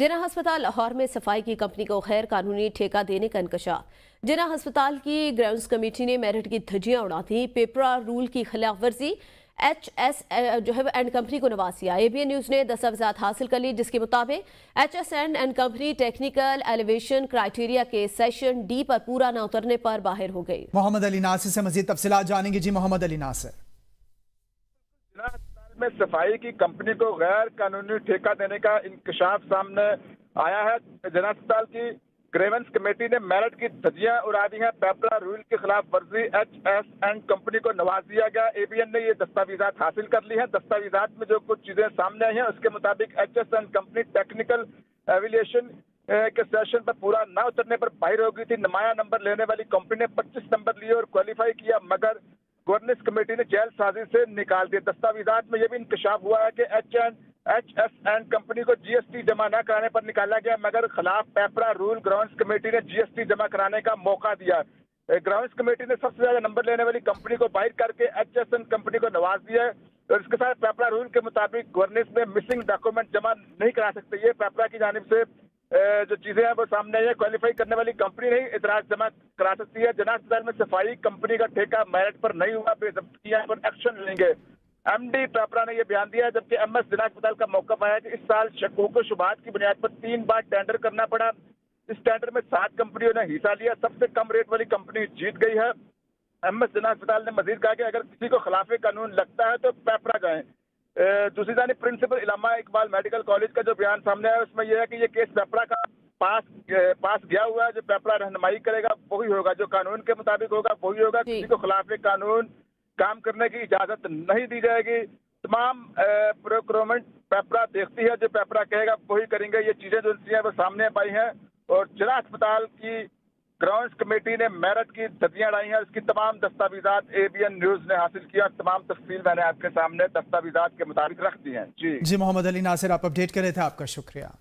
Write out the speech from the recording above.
जिन्ना अस्पताल लाहौर में सफाई की कंपनी को गैर कानूनी ठेका देने का इंकशाफ। जिन्ना अस्पताल की ग्राउंड्स कमेटी ने मेरिट की धज्जियां उड़ा दी। पेपरा रूल की खिलाफ वर्जी एच एस एंड कंपनी को नवाज किया। ABN न्यूज ने दस्तावेजात हासिल कर ली, जिसके मुताबिक H S and company technical elevation criteria के सेशन D पर पूरा न उतरने पर बाहर हो गई। मोहम्मद अली नासिर से मजीद तफसीलात जानेंगे। जी मोहम्मद अली नासिर, में सफाई की कंपनी को गैर कानूनी ठेका देने का इंकशाफ सामने आया है। जिन्ना अस्पताल की ग्रेवेंस कमेटी ने मेरिट की धज्जियां उड़ा दी हैं। पेपरा रूल के खिलाफ वर्जी HSN कंपनी को नवाज दिया गया। ABN ने ये दस्तावेजात हासिल कर ली हैं। दस्तावेजात में जो कुछ चीजें सामने आई हैं उसके मुताबिक HSN कंपनी टेक्निकल एविलिएशन के सेशन पर पूरा न उतरने पर बाहर हो गई थी। नुमाया नंबर लेने वाली कंपनी ने 25 नंबर लिए और क्वालिफाई किया, मगर गवर्नेंस कमेटी ने जेल साजिश से निकाल दिया। दस्तावेजात में यह भी इंकशाफ हुआ है कि एच एस एंड कंपनी को GST जमा न कराने पर निकाला गया, मगर खिलाफ पेपरा रूल ग्राउंड्स कमेटी ने GST जमा कराने का मौका दिया। ग्राउंड्स कमेटी ने सबसे ज्यादा नंबर लेने वाली कंपनी को बाहर करके HSN कंपनी को नवाज दिया है। और इसके साथ पेपरा रूल के मुताबिक गवर्नेंस में मिसिंग डॉक्यूमेंट जमा नहीं करा सकते। ये पेपरा की जानिब से जो चीजें हैं वो सामने आई है। क्वालिफाई करने वाली कंपनी नहीं इतराज जमा करा सकती है। जिन्ना अस्पताल में सफाई कंपनी का ठेका मेरिट पर नहीं हुआ, बेजब्तियां पर एक्शन लेंगे। MD पेपरा ने यह बयान दिया है, जबकि MS जिला अस्पताल का मौकफ आया कि इस साल शकूक व शुबहात की बुनियाद पर 3 बार टेंडर करना पड़ा। इस टेंडर में 7 कंपनियों ने हिस्सा लिया, सबसे कम रेट वाली कंपनी जीत गई है। MS जिला अस्पताल ने मजीद कहा कि अगर किसी को खिलाफ कानून लगता है तो पेपरा जाए। दूसरी जानी principal Allama Iqbal medical college का जो बयान सामने आया उसमें यह है कि ये केस पेपरा का पास गया हुआ है। जो पेपरा रहनुमाई करेगा वही होगा, जो कानून के मुताबिक होगा वही होगा। किसी को खिलाफ कानून काम करने की इजाजत नहीं दी जाएगी। तमाम प्रोक्योरमेंट पेपरा देखती है, जो पेपरा कहेगा वही करेंगे। ये चीजें जो वो सामने पाई हैं। और जिला अस्पताल की ग्राउंड्स कमेटी ने मेरिट की धज्जियां उड़ाई हैं। उसकी तमाम दस्तावेजात ABN न्यूज ने हासिल किया। तमाम तफसील मैंने आपके सामने दस्तावेजात के मुताबिक रख दी हैं। जी मोहम्मद अली नासिर, आप अपडेट कर रहे थे, आपका शुक्रिया।